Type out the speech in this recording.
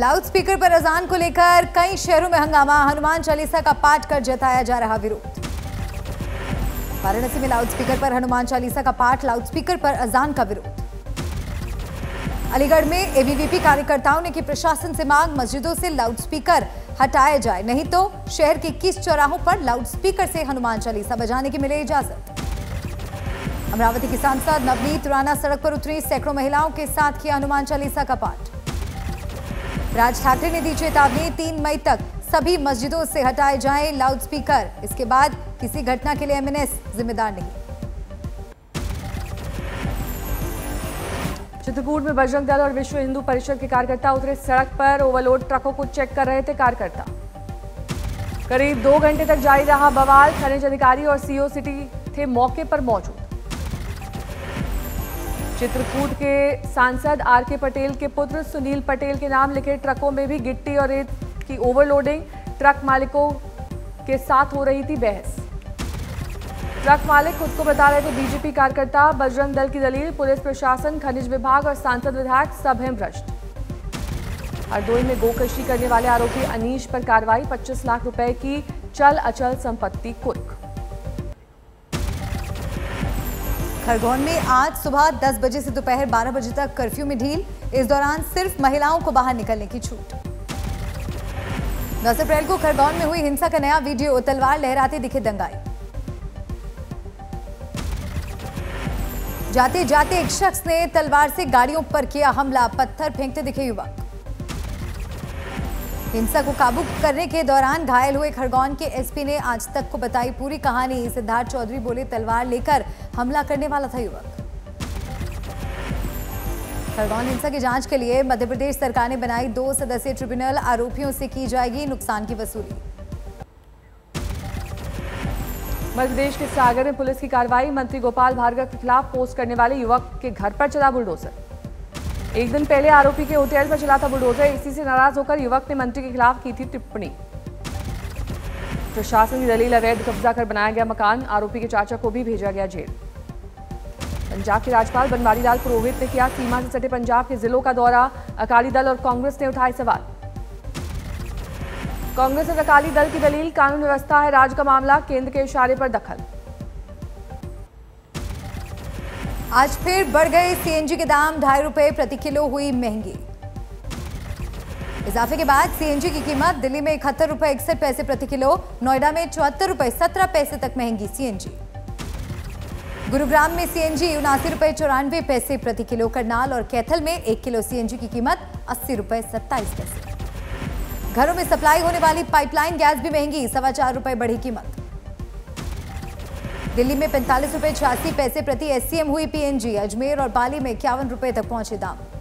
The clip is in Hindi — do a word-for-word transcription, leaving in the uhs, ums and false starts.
लाउडस्पीकर पर अजान को लेकर कई शहरों में हंगामा, हनुमान चालीसा का पाठ कर जताया जा रहा विरोध। वाराणसी में लाउडस्पीकर पर हनुमान चालीसा का पाठ, लाउडस्पीकर पर अजान का विरोध। अलीगढ़ में एबीवीपी कार्यकर्ताओं ने की प्रशासन से मांग, मस्जिदों से लाउडस्पीकर हटाए जाए, नहीं तो शहर के इक्कीस चौराहों पर लाउडस्पीकर से हनुमान चालीसा बजाने की मिले इजाजत। अमरावती की सांसद नवनीत राणा सड़क पर उतरी, सैकड़ों महिलाओं के साथ किया हनुमान चालीसा का पाठ। राज ठाकरे ने दी चेतावनी, तीन मई तक सभी मस्जिदों से हटाए जाएं लाउडस्पीकर, इसके बाद किसी घटना के लिए एमएनएस जिम्मेदार नहीं। चित्रकूट में बजरंग दल और विश्व हिंदू परिषद के कार्यकर्ता उतरे सड़क पर, ओवरलोड ट्रकों को चेक कर रहे थे कार्यकर्ता। करीब दो घंटे तक जारी रहा बवाल, खनिज अधिकारी और सीओ सिटी थे मौके पर मौजूद। चित्रकूट के सांसद आर के पटेल के पुत्र सुनील पटेल के नाम लिखे ट्रकों में भी गिट्टी और रेत की ओवरलोडिंग, ट्रक मालिकों के साथ हो रही थी बहस। ट्रक मालिक खुद को बता रहे थे बीजेपी कार्यकर्ता, बजरंग दल की दलील, पुलिस प्रशासन, खनिज विभाग और सांसद विधायक सब हैं भ्रष्ट। हरदोई में गोकशी करने वाले आरोपी अनीश पर कार्रवाई, पच्चीस लाख रुपए की चल अचल संपत्ति कुर्क। खरगोन में आज सुबह दस बजे से दोपहर बारह बजे तक कर्फ्यू में ढील, इस दौरान सिर्फ महिलाओं को बाहर निकलने की छूट। दस अप्रैल को खरगोन में हुई हिंसा का नया वीडियो, तलवार लहराते दिखे दंगाई। जाते जाते एक शख्स ने तलवार से गाड़ियों पर किया हमला, पत्थर फेंकते दिखे युवक। हिंसा को काबू करने के दौरान घायल हुए खरगोन के एसपी ने आज तक को बताई पूरी कहानी, सिद्धार्थ चौधरी बोले तलवार लेकर हमला करने वाला था युवक। खरगोन हिंसा की जांच के लिए मध्य प्रदेश सरकार ने बनाई दो सदस्यीय ट्रिब्यूनल, आरोपियों से की जाएगी नुकसान की वसूली। मध्य प्रदेश के सागर में पुलिस की कार्रवाई, मंत्री गोपाल भार्गव के खिलाफ पोस्ट करने वाले युवक के घर पर चला बुलडोजर। एक दिन पहले आरोपी के होटल पर चला था बुलडोजर, इसी से नाराज होकर युवक ने मंत्री के खिलाफ की थी टिप्पणी। प्रशासन की दलील, अवैध कब्जा कर बनाया गया मकान, आरोपी के चाचा को भी भेजा गया जेल। पंजाब के राज्यपाल बनवारी लाल पुरोहित ने किया सीमा से सटे पंजाब के जिलों का दौरा, अकाली दल और कांग्रेस ने उठाए सवाल। कांग्रेस और अकाली दल की दलील, कानून व्यवस्था है राज्य का मामला, केंद्र के इशारे पर दखल। आज फिर बढ़ गए सीएनजी के दाम, ढाई रुपए प्रति किलो हुई महंगी। इजाफे के बाद सीएनजी की कीमत दिल्ली में इकहत्तर रुपए इकसठ पैसे प्रति किलो, नोएडा में चौहत्तर रुपए सत्रह पैसे तक महंगी सीएनजी। गुरुग्राम में सीएनजी उनासी रुपए चौरानवे पैसे प्रति किलो, करनाल और कैथल में एक किलो सीएनजी की कीमत अस्सी रुपए सत्ताईस पैसे। घरों में सप्लाई होने वाली पाइपलाइन गैस भी महंगी, सवा चार रुपए बढ़ी कीमत। दिल्ली में पैंतालीस रुपए छियासी पैसे प्रति एससीएम हुई पीएनजी, अजमेर और पाली में इक्यावन रुपए तक पहुंचे दाम।